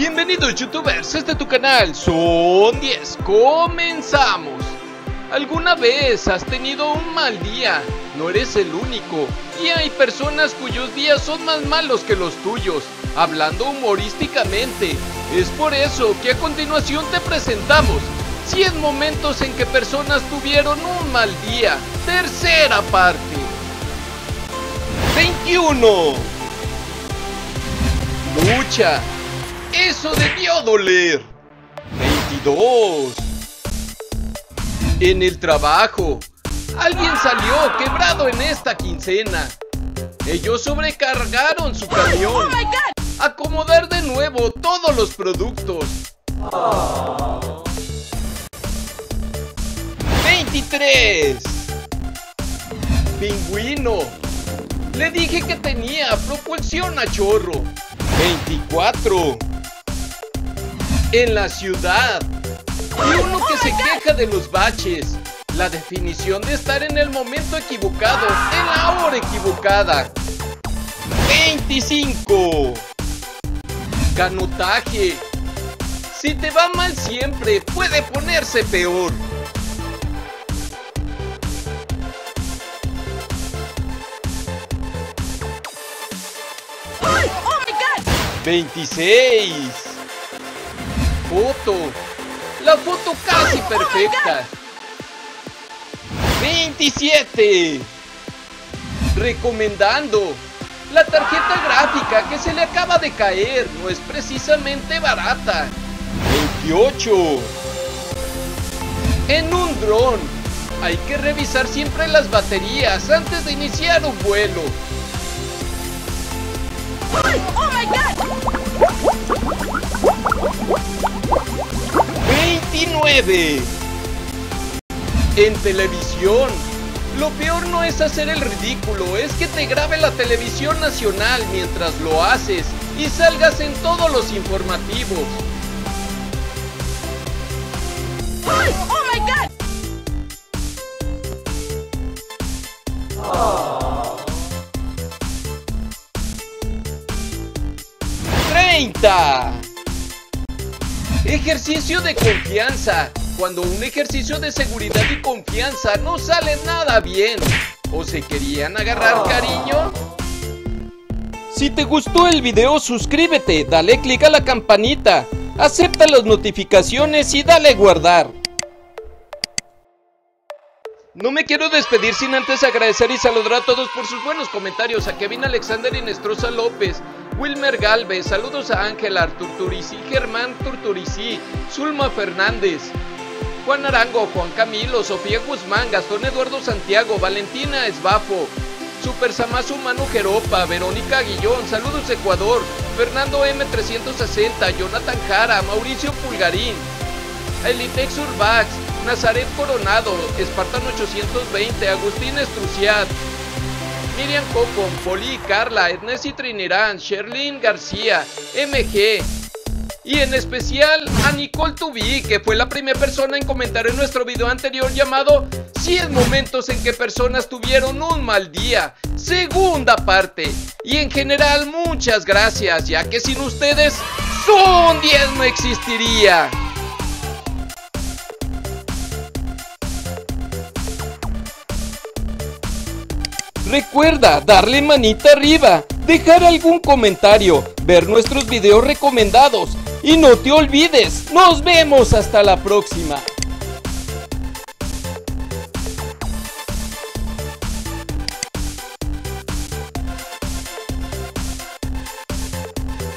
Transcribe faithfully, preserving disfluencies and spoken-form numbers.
Bienvenidos youtubers, este es tu canal Son diez, comenzamos. ¿Alguna vez has tenido un mal día? No eres el único, y hay personas cuyos días son más malos que los tuyos, hablando humorísticamente. Es por eso que a continuación te presentamos cien momentos en que personas tuvieron un mal día, tercera parte. Veintiuno. Lucha. Eso debió doler. Veintidós. En el trabajo. Alguien salió quebrado en esta quincena. Ellos sobrecargaron su camión. Acomodar de nuevo todos los productos. Veintitrés. Pingüino. Le dije que tenía propulsión a chorro. Veinticuatro. En la ciudad. Y uno que se queja de los baches. La definición de estar en el momento equivocado, en la hora equivocada. Veinticinco. Canotaje. Si te va mal siempre, puede ponerse peor. veintiséis. Foto. La foto casi perfecta. veintisiete. Recomendando. La tarjeta gráfica que se le acaba de caer no es precisamente barata. veintiocho. En un dron. Hay que revisar siempre las baterías antes de iniciar un vuelo. ¡Oh, my God! veintinueve. En televisión. Lo peor no es hacer el ridículo, es que te grabe la televisión nacional mientras lo haces y salgas en todos los informativos. ¡Oh, my God! Oh. treinta. Ejercicio de confianza. Cuando un ejercicio de seguridad y confianza no sale nada bien, ¿o se querían agarrar cariño? Si te gustó el video, suscríbete, dale click a la campanita, acepta las notificaciones y dale guardar. No me quiero despedir sin antes agradecer y saludar a todos por sus buenos comentarios. A Kevin Alexander Inestrosa López, Wilmer Galvez, saludos a Ángela Turturici, Germán Turturici, Zulma Fernández, Juan Arango, Juan Camilo, Sofía Guzmán, Gastón Eduardo Santiago, Valentina Esbafo, Super Samasu Manu Jeropa, Verónica Guillón, saludos de Ecuador, Fernando M trescientos sesenta, Jonathan Jara, Mauricio Pulgarín, Elitex Urbax, Nazaret Coronado, Espartano ochocientos veinte, Agustín Estruciat, Miriam Cocon, Poli, Carla, Ernesti Trinirán, Sherlyn García, M G, y en especial a Nicole Tubí, que fue la primera persona en comentar en nuestro video anterior llamado cien momentos en que personas tuvieron un mal día, segunda parte. Y en general muchas gracias, ya que sin ustedes Son diez no existiría. Recuerda darle manita arriba, dejar algún comentario, ver nuestros videos recomendados y no te olvides, nos vemos hasta la próxima.